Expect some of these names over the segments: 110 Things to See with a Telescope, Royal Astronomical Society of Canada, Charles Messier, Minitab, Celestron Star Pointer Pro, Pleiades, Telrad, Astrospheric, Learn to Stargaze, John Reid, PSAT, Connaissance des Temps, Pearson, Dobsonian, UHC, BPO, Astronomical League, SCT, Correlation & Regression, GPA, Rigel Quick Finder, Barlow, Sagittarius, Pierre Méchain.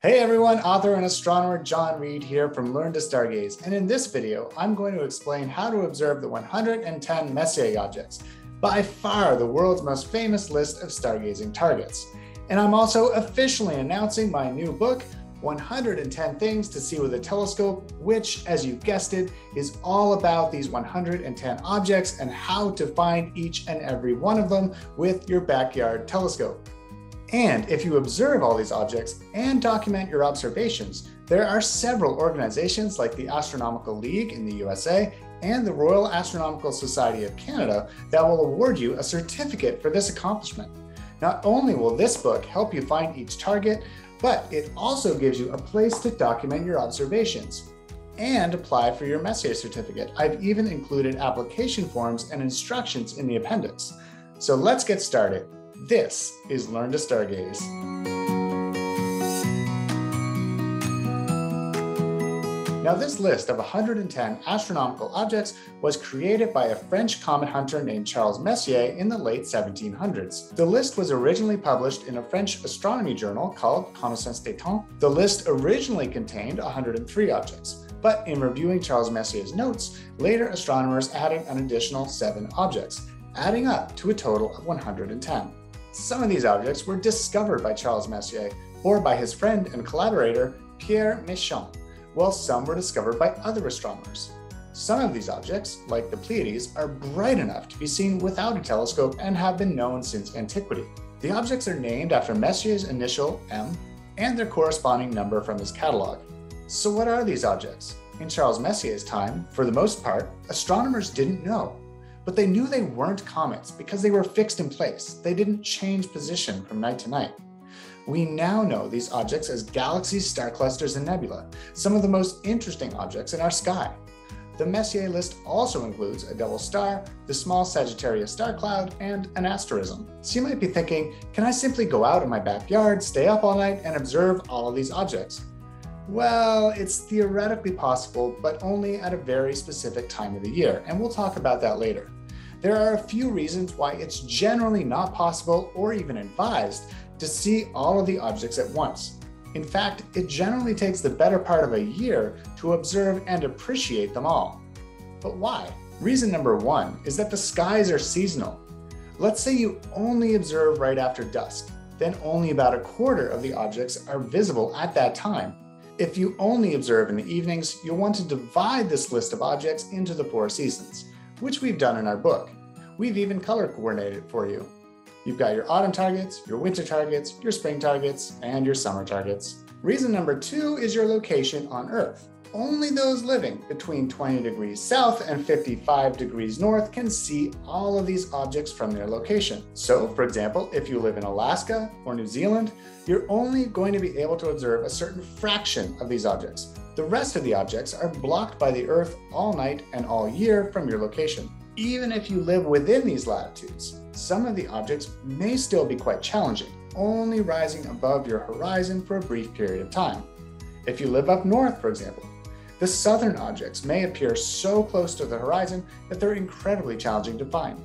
Hey everyone, author and astronomer John Reid here from Learn to Stargaze, and in this video, I'm going to explain how to observe the 110 Messier objects, by far the world's most famous list of stargazing targets. And I'm also officially announcing my new book, 110 Things to See with a Telescope, which, as you guessed it, is all about these 110 objects and how to find each and every one of them with your backyard telescope. And if you observe all these objects and document your observations, there are several organizations like the Astronomical League in the USA and the Royal Astronomical Society of Canada that will award you a certificate for this accomplishment. Not only will this book help you find each target, but it also gives you a place to document your observations and apply for your Messier certificate. I've even included application forms and instructions in the appendix. So let's get started. This is Learn to Stargaze. Now, this list of 110 astronomical objects was created by a French comet hunter named Charles Messier in the late 1700s. The list was originally published in a French astronomy journal called Connaissance des Temps. The list originally contained 103 objects, but in reviewing Charles Messier's notes, later astronomers added an additional 7 objects, adding up to a total of 110. Some of these objects were discovered by Charles Messier or by his friend and collaborator, Pierre Méchain, while some were discovered by other astronomers. Some of these objects, like the Pleiades, are bright enough to be seen without a telescope and have been known since antiquity. The objects are named after Messier's initial M and their corresponding number from his catalog. So what are these objects? In Charles Messier's time, for the most part, astronomers didn't know. But they knew they weren't comets because they were fixed in place. They didn't change position from night to night. We now know these objects as galaxies, star clusters, and nebula, some of the most interesting objects in our sky. The Messier list also includes a double star, the small Sagittarius star cloud, and an asterism. So you might be thinking, can I simply go out in my backyard, stay up all night, and observe all of these objects? Well, it's theoretically possible, but only at a very specific time of the year, and we'll talk about that later. There are a few reasons why it's generally not possible or even advised to see all of the objects at once. In fact, it generally takes the better part of a year to observe and appreciate them all. But why? Reason number one is that the skies are seasonal. Let's say you only observe right after dusk, then only about a quarter of the objects are visible at that time. If you only observe in the evenings, you'll want to divide this list of objects into the 4 seasons, which we've done in our book. We've even color coordinated it for you. You've got your autumn targets, your winter targets, your spring targets, and your summer targets. Reason number 2 is your location on Earth. Only those living between 20 degrees south and 55 degrees north can see all of these objects from their location. So, for example, if you live in Alaska or New Zealand, you're only going to be able to observe a certain fraction of these objects. The rest of the objects are blocked by the Earth all night and all year from your location. Even if you live within these latitudes, some of the objects may still be quite challenging, only rising above your horizon for a brief period of time. If you live up north, for example, the southern objects may appear so close to the horizon that they're incredibly challenging to find.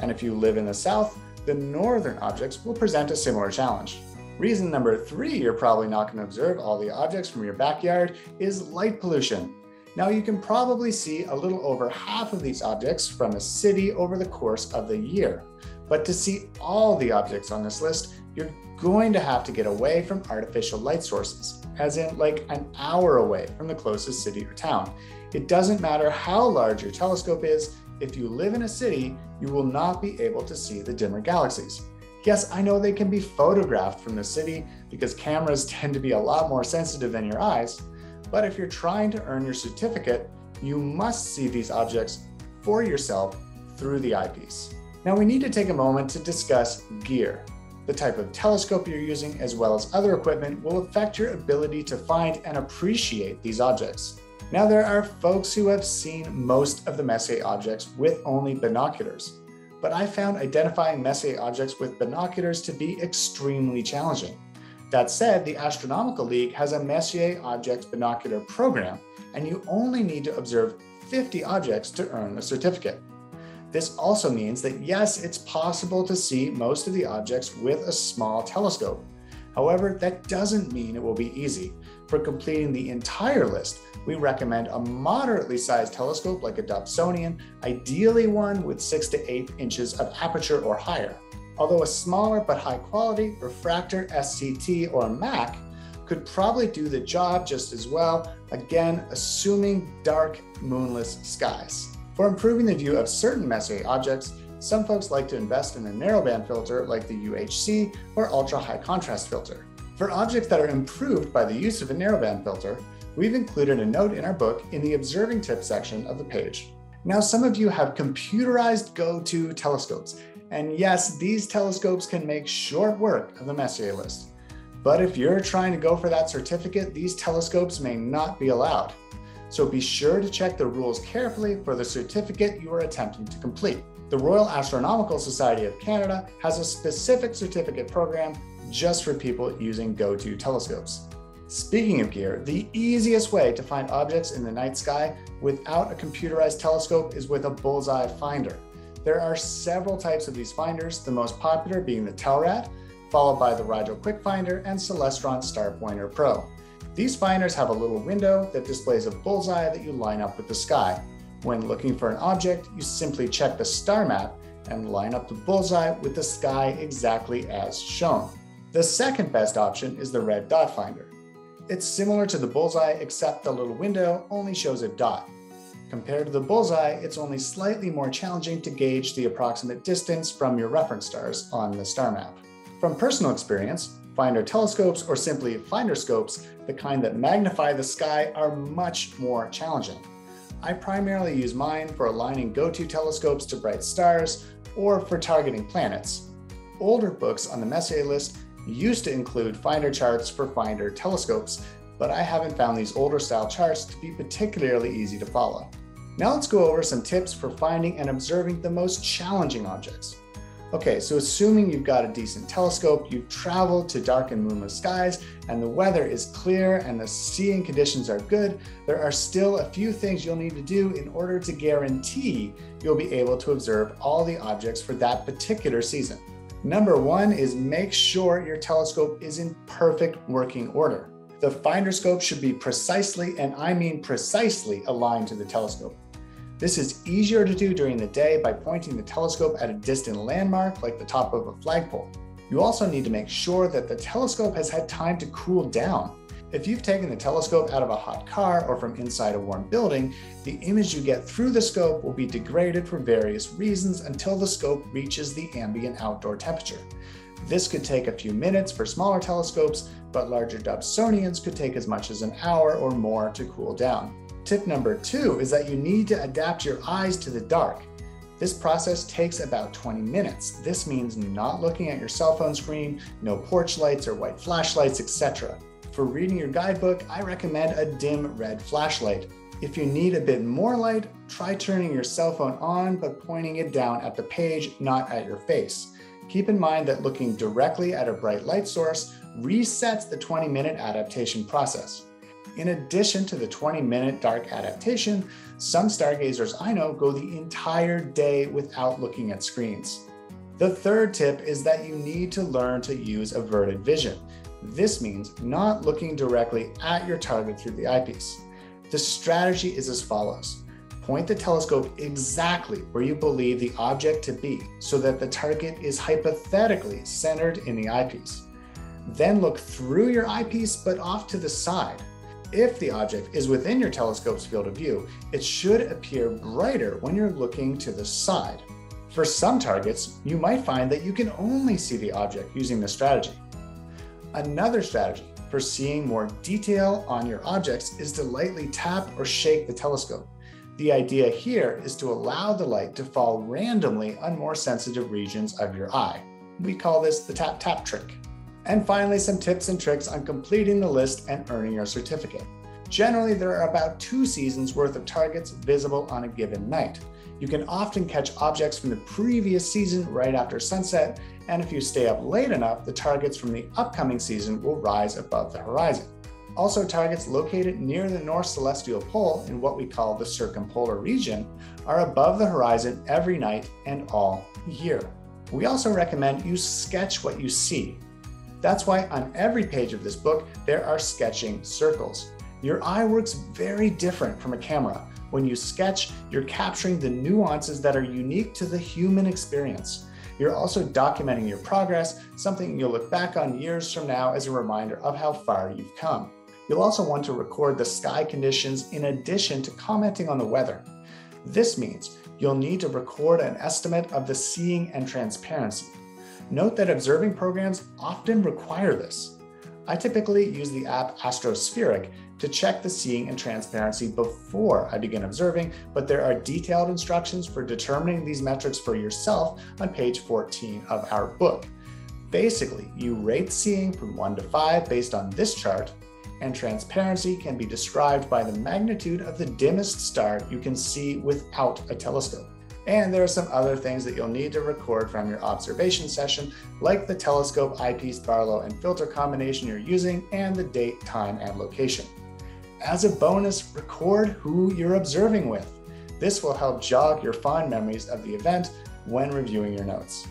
And if you live in the south, the northern objects will present a similar challenge. Reason number 3 you're probably not going to observe all the objects from your backyard is light pollution. Now, you can probably see a little over half of these objects from a city over the course of the year. But to see all the objects on this list, you're going to have to get away from artificial light sources, as in like an hour away from the closest city or town. It doesn't matter how large your telescope is, if you live in a city, you will not be able to see the dimmer galaxies. Yes, I know they can be photographed from the city because cameras tend to be a lot more sensitive than your eyes, but if you're trying to earn your certificate, you must see these objects for yourself through the eyepiece. Now, we need to take a moment to discuss gear. The type of telescope you're using, as well as other equipment, will affect your ability to find and appreciate these objects. Now, there are folks who have seen most of the Messier objects with only binoculars, but I found identifying Messier objects with binoculars to be extremely challenging. That said, the Astronomical League has a Messier Objects Binocular program, and you only need to observe 50 objects to earn the certificate. This also means that yes, it's possible to see most of the objects with a small telescope, However, that doesn't mean it will be easy. For completing the entire list, we recommend a moderately sized telescope like a Dobsonian, ideally one with 6 to 8 inches of aperture or higher. Although a smaller but high quality refractor, SCT, or MAC could probably do the job just as well, again, assuming dark, moonless skies. For improving the view of certain Messier objects, some folks like to invest in a narrowband filter like the UHC or ultra-high contrast filter. For objects that are improved by the use of a narrowband filter, we've included a note in our book in the observing tip section of the page. Now, some of you have computerized go-to telescopes, and yes, these telescopes can make short work of the Messier list. But if you're trying to go for that certificate, these telescopes may not be allowed. So be sure to check the rules carefully for the certificate you are attempting to complete. The Royal Astronomical Society of Canada has a specific certificate program just for people using go-to telescopes. Speaking of gear, the easiest way to find objects in the night sky without a computerized telescope is with a bullseye finder. There are several types of these finders, the most popular being the Telrad, followed by the Rigel Quick Finder and Celestron Star Pointer Pro. These finders have a little window that displays a bullseye that you line up with the sky. When looking for an object, you simply check the star map and line up the bullseye with the sky exactly as shown. The second best option is the red dot finder. It's similar to the bullseye, except the little window only shows a dot. Compared to the bullseye, it's only slightly more challenging to gauge the approximate distance from your reference stars on the star map. From personal experience, finder telescopes, or simply finder scopes, the kind that magnify the sky, are much more challenging. I primarily use mine for aligning go-to telescopes to bright stars or for targeting planets. Older books on the Messier list used to include finder charts for finder telescopes, but I haven't found these older style charts to be particularly easy to follow. Now let's go over some tips for finding and observing the most challenging objects. Okay, so assuming you've got a decent telescope, you've traveled to dark and moonless skies, and the weather is clear and the seeing conditions are good, there are still a few things you'll need to do in order to guarantee you'll be able to observe all the objects for that particular season. Number one is make sure your telescope is in perfect working order. The finder scope should be precisely, and I mean precisely, aligned to the telescope. This is easier to do during the day by pointing the telescope at a distant landmark like the top of a flagpole. You also need to make sure that the telescope has had time to cool down. If you've taken the telescope out of a hot car or from inside a warm building, the image you get through the scope will be degraded for various reasons until the scope reaches the ambient outdoor temperature. This could take a few minutes for smaller telescopes, but larger Dobsonians could take as much as an hour or more to cool down. Tip number two is that you need to adapt your eyes to the dark. This process takes about 20 minutes. This means not looking at your cell phone screen, no porch lights or white flashlights, etc. For reading your guidebook, I recommend a dim red flashlight. If you need a bit more light, try turning your cell phone on but pointing it down at the page, not at your face. Keep in mind that looking directly at a bright light source resets the 20-minute adaptation process. In addition to the 20-minute dark adaptation, some stargazers I know go the entire day without looking at screens. The third tip is that you need to learn to use averted vision. This means not looking directly at your target through the eyepiece. The strategy is as follows. Point the telescope exactly where you believe the object to be so that the target is hypothetically centered in the eyepiece. Then look through your eyepiece but off to the side. If the object is within your telescope's field of view, it should appear brighter when you're looking to the side. For some targets, you might find that you can only see the object using this strategy. Another strategy for seeing more detail on your objects is to lightly tap or shake the telescope. The idea here is to allow the light to fall randomly on more sensitive regions of your eye. We call this the tap-tap trick. And finally, some tips and tricks on completing the list and earning your certificate. Generally, there are about 2 seasons worth of targets visible on a given night. You can often catch objects from the previous season right after sunset, and if you stay up late enough, the targets from the upcoming season will rise above the horizon. Also, targets located near the North Celestial Pole in what we call the circumpolar region are above the horizon every night and all year. We also recommend you sketch what you see. That's why on every page of this book, there are sketching circles. Your eye works very different from a camera. When you sketch, you're capturing the nuances that are unique to the human experience. You're also documenting your progress, something you'll look back on years from now as a reminder of how far you've come. You'll also want to record the sky conditions in addition to commenting on the weather. This means you'll need to record an estimate of the seeing and transparency. Note that observing programs often require this. I typically use the app Astrospheric to check the seeing and transparency before I begin observing, but there are detailed instructions for determining these metrics for yourself on page 14 of our book. Basically, you rate seeing from 1 to 5 based on this chart, and transparency can be described by the magnitude of the dimmest star you can see without a telescope. And there are some other things that you'll need to record from your observation session, like the telescope, eyepiece, Barlow, and filter combination you're using, and the date, time, and location. As a bonus, record who you're observing with. This will help jog your fond memories of the event when reviewing your notes.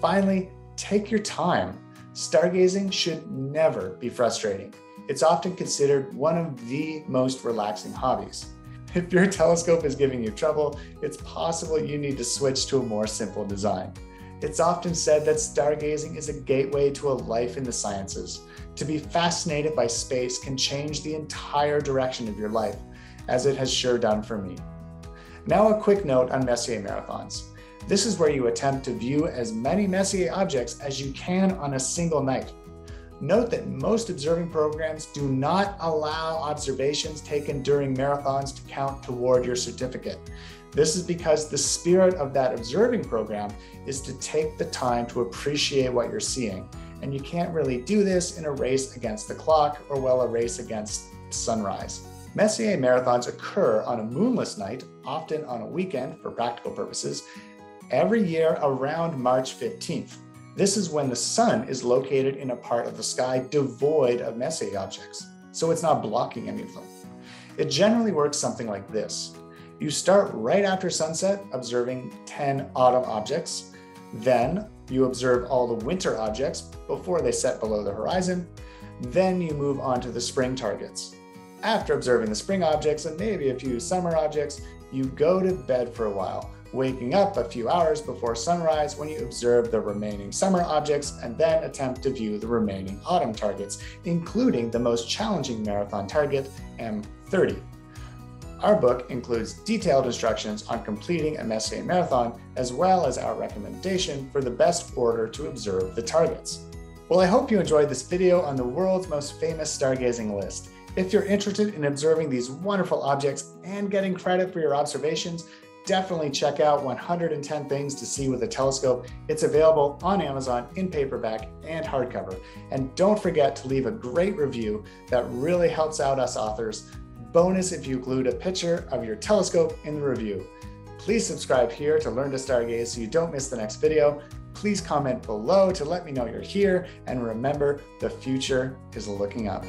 Finally, take your time. Stargazing should never be frustrating. It's often considered one of the most relaxing hobbies. If your telescope is giving you trouble, it's possible you need to switch to a more simple design. It's often said that stargazing is a gateway to a life in the sciences. To be fascinated by space can change the entire direction of your life, as it has sure done for me. Now a quick note on Messier marathons. This is where you attempt to view as many Messier objects as you can on a single night. Note that most observing programs do not allow observations taken during marathons to count toward your certificate. This is because the spirit of that observing program is to take the time to appreciate what you're seeing, and you can't really do this in a race against the clock or, well, a race against sunrise. Messier marathons occur on a moonless night, often on a weekend for practical purposes, every year around March 15th. This is when the sun is located in a part of the sky devoid of Messier objects, so it's not blocking any of them. It generally works something like this. You start right after sunset, observing 10 autumn objects. Then you observe all the winter objects before they set below the horizon. Then you move on to the spring targets. After observing the spring objects and maybe a few summer objects, you go to bed for a while, waking up a few hours before sunrise when you observe the remaining summer objects and then attempt to view the remaining autumn targets, including the most challenging marathon target, M30. Our book includes detailed instructions on completing a Messier marathon, as well as our recommendation for the best order to observe the targets. Well, I hope you enjoyed this video on the world's most famous stargazing list. If you're interested in observing these wonderful objects and getting credit for your observations, definitely check out 110 Things to See with a Telescope. It's available on Amazon in paperback and hardcover. And don't forget to leave a great review. That really helps out us authors. Bonus if you glued a picture of your telescope in the review. Please subscribe here to Learn to Stargaze so you don't miss the next video. Please comment below to let me know you're here. And remember, the future is looking up.